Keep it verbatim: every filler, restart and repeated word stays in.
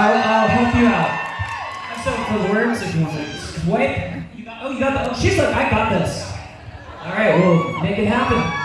I'll, I'll help you out. Have some for worms if you want to. Wait. You got, oh, you got the. Oh, she's like, I got this. All right, we'll make it happen.